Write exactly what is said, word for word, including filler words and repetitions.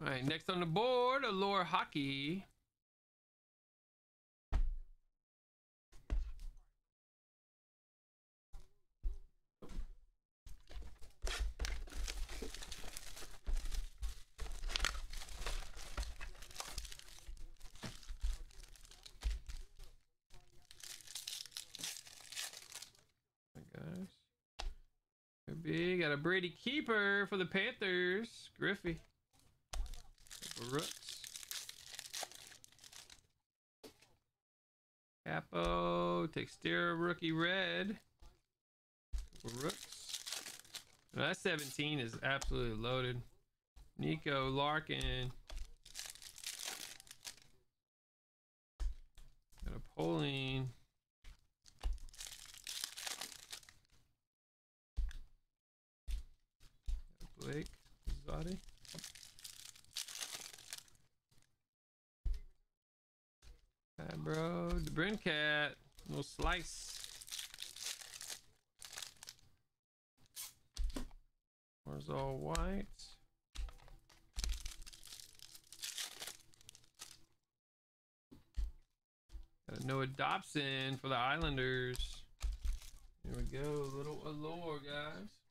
All right, next on the board, Allure Hockey. Big, got a Brady keeper for the Panthers. Griffey. Brooks. Capo. Textera rookie red. Brooks. Now that seventeen is absolutely loaded. Nico Larkin. Got a Pauline. Blake, Zadi. Hi, bro. The Brincat. No slice. Where's all white? Got Noah Dobson for the Islanders. There we go. Little Allure, guys.